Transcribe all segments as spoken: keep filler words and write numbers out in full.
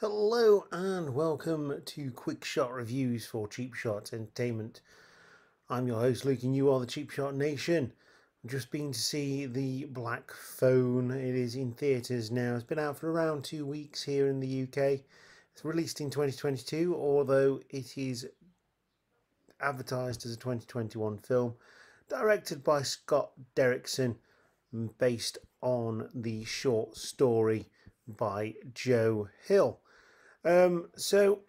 Hello and welcome to Quick Shot Reviews for Cheap Shot Entertainment. I'm your host Luke and you are the Cheap Shot Nation. I've just been to see The Black Phone. It is in theatres now. It's been out for around two weeks here in the U K. It's released in twenty twenty-two, although it is advertised as a twenty twenty-one film. Directed by Scott Derrickson, based on the short story by Joe Hill. Um, so,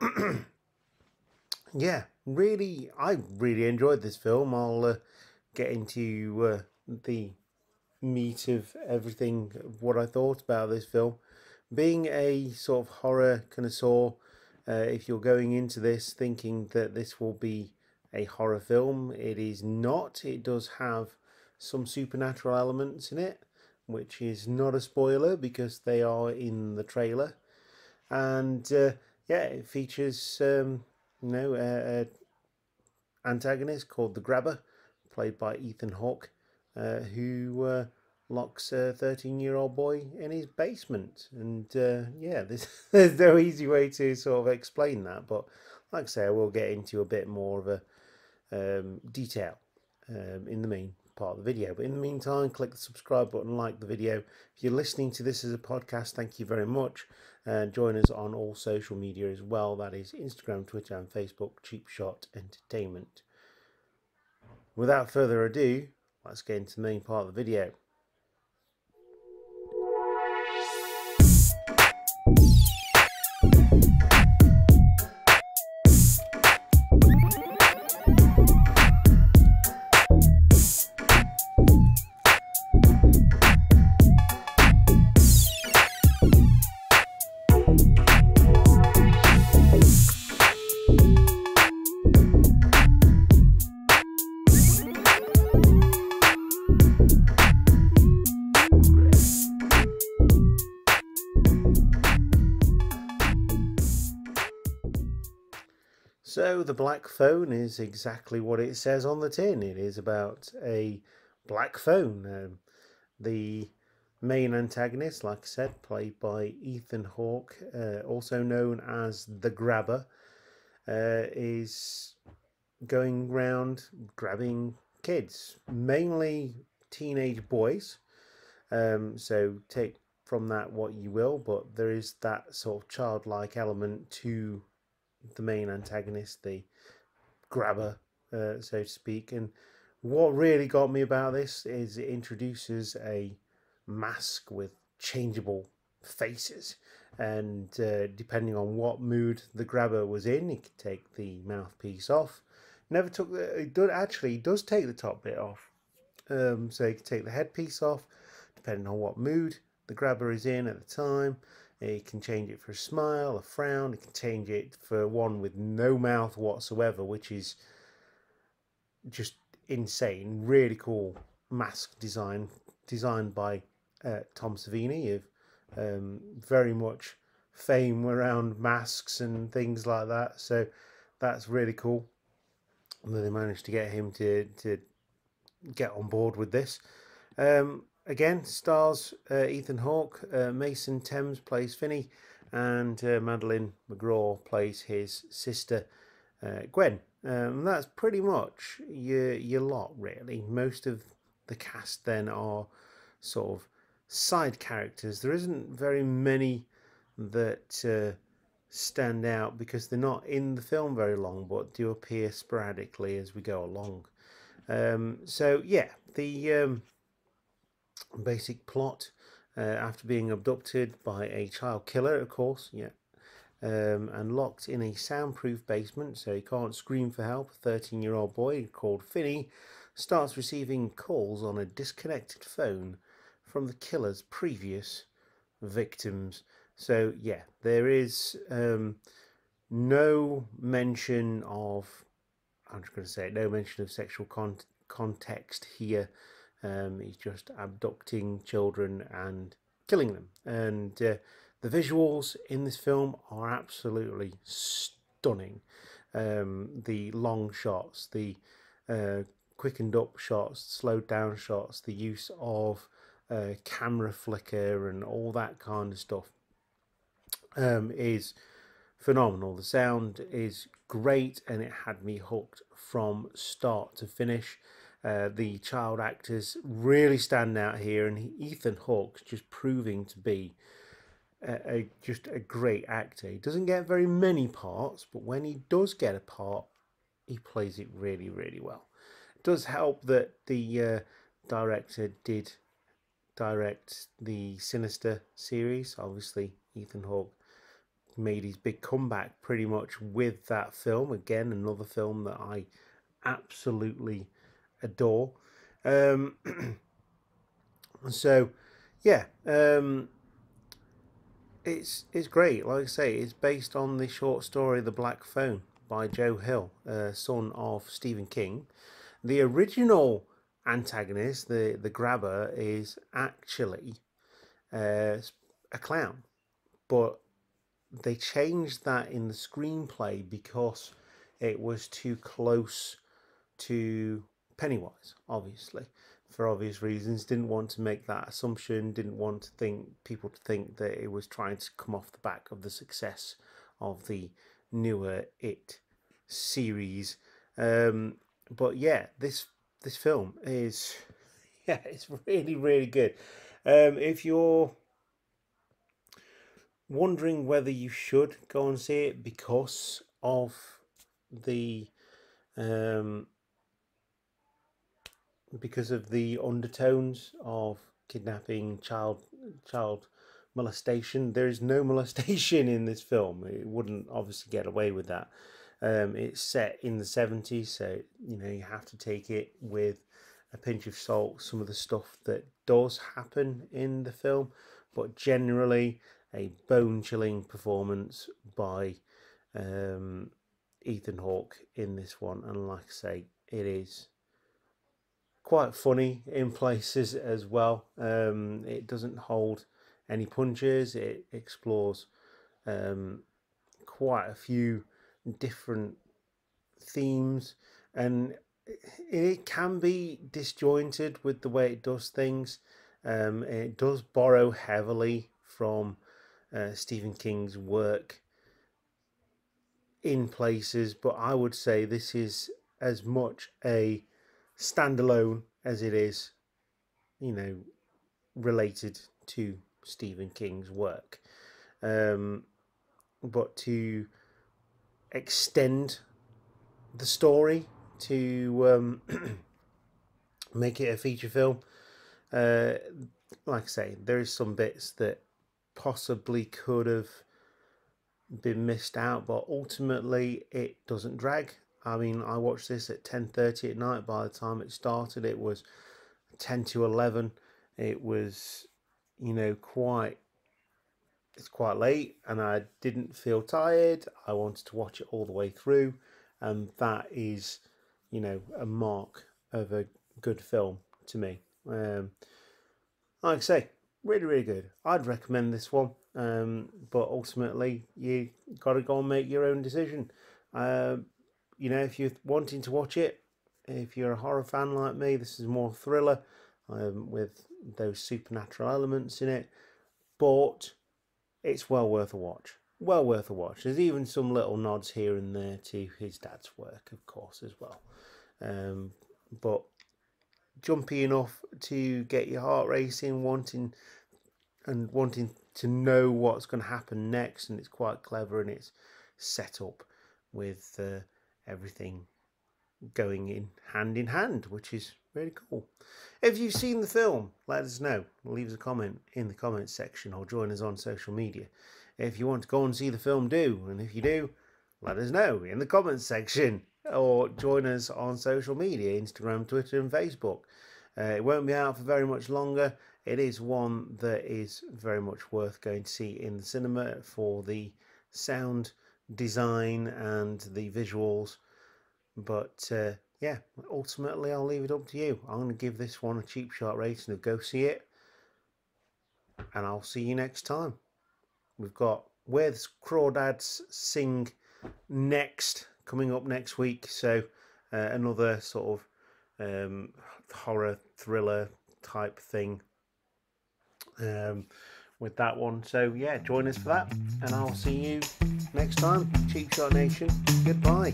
yeah, really, I really enjoyed this film. I'll uh, get into uh, the meat of everything, what I thought about this film. Being a sort of horror connoisseur, uh, if you're going into this thinking that this will be a horror film, it is not. It does have some supernatural elements in it, which is not a spoiler because they are in the trailer. And uh, yeah, it features um, you know an antagonist called the Grabber, played by Ethan Hawke, uh, who uh, locks a thirteen-year-old boy in his basement. And uh, yeah, there's, there's no easy way to sort of explain that, but like I say, I will get into a bit more of a um, detail um, in the main part of the video. But in the meantime, click the subscribe button, like the video. If you're listening to this as a podcast, thank you very much. Uh, join us on all social media as well. That is Instagram, Twitter and Facebook, Cheap Shot Entertainment. Without further ado, let's get into the main part of the video. So The Black Phone is exactly what it says on the tin. It is about a black phone. Um, the main antagonist, like I said, played by Ethan Hawke, uh, also known as the Grabber, uh, is going round grabbing kids, mainly teenage boys. Um, so take from that what you will, but there is that sort of childlike element to the main antagonist, the Grabber, uh, so to speak. And what really got me about this is it introduces a mask with changeable faces, and uh, depending on what mood the Grabber was in, he could take the mouthpiece off. Never took the, it did, actually does take the top bit off, um, so he could take the headpiece off depending on what mood the Grabber is in at the time. It can change it for a smile, a frown. It can change it for one with no mouth whatsoever, which is just insane. Really cool mask design, designed by uh, Tom Savini, of um, very much fame around masks and things like that. So that's really cool. And then they managed to get him to, to get on board with this. Um, Again, stars uh, Ethan Hawke, uh, Mason Thames plays Finney, and uh, Madeleine McGraw plays his sister, uh, Gwen. Um, that's pretty much your, your lot, really. Most of the cast then are sort of side characters. There isn't very many that uh, stand out because they're not in the film very long, but do appear sporadically as we go along. Um, so, yeah, the... Um, basic plot, uh, after being abducted by a child killer, of course, yeah, um, and locked in a soundproof basement so he can't scream for help, a thirteen-year-old boy called Finney starts receiving calls on a disconnected phone from the killer's previous victims. So, yeah, there is um, no mention of, I'm just going to say it, no mention of sexual con context here. Um, he's just abducting children and killing them. And uh, the visuals in this film are absolutely stunning. Um, the long shots, the uh, quickened up shots, slowed down shots, the use of uh, camera flicker and all that kind of stuff um, is phenomenal. The sound is great, and it had me hooked from start to finish. Uh, the child actors really stand out here, and Ethan Hawke just proving to be a, a, just a great actor. He doesn't get very many parts, but when he does get a part, he plays it really, really well. It does help that the uh, director did direct the Sinister series. Obviously, Ethan Hawke made his big comeback pretty much with that film. Again, another film that I absolutely adore. Um, so, yeah, um, it's it's great. Like I say, it's based on the short story "The Black Phone" by Joe Hill, uh, son of Stephen King. The original antagonist, the the Grabber, is actually uh, a clown, but they changed that in the screenplay because it was too close to Pennywise, obviously, for obvious reasons. Didn't want to make that assumption, didn't want to think people to think that it was trying to come off the back of the success of the newer It series. Um, but yeah, this this film is, yeah, it's really, really good. Um, if you're wondering whether you should go and see it because of the um because of the undertones of kidnapping, child child molestation, there is no molestation in this film. It wouldn't obviously get away with that. Um, it's set in the seventies, so you know you have to take it with a pinch of salt, some of the stuff that does happen in the film, but generally a bone-chilling performance by um, Ethan Hawke in this one. And like I say, it is quite funny in places as well. Um, it doesn't hold any punches. It explores um, quite a few different themes, and it can be disjointed with the way it does things. Um, it does borrow heavily from uh, Stephen King's work in places, but I would say this is as much a standalone as it is, you know, related to Stephen King's work. Um, but to extend the story to um, make it a feature film, uh, like I say, there is some bits that possibly could have been missed out, but ultimately it doesn't drag. I mean, I watched this at ten thirty at night. By the time it started, it was ten to eleven. It was, you know, quite, it's quite late, and I didn't feel tired. I wanted to watch it all the way through, and that is, you know, a mark of a good film to me. Um, like I say, really, really good. I'd recommend this one, um, but ultimately, you got to go and make your own decision. Uh, You know, if you're wanting to watch it, if you're a horror fan like me, this is more thriller um, with those supernatural elements in it. But it's well worth a watch. Well worth a watch. There's even some little nods here and there to his dad's work, of course, as well. Um, but jumpy enough to get your heart racing, wanting and wanting to know what's going to happen next. And it's quite clever, and it's set up with Uh, everything going in hand in hand, which is really cool. If you've seen the film, let us know. Leave us a comment in the comments section, or join us on social media. If you want to go and see the film, do. And if you do, let us know in the comments section, or join us on social media, Instagram, Twitter and Facebook. Uh, it won't be out for very much longer. It is one that is very much worth going to see in the cinema for the sound design and the visuals, but uh, yeah, ultimately I'll leave it up to you. I'm going to give this one a cheap shot rating of go see it, and I'll see you next time. We've got Where the Crawdads Sing next, coming up next week, so uh, another sort of um, horror thriller type thing, um, with that one. So yeah, join us for that, and I'll see you next time. Cheap Shot Nation, goodbye.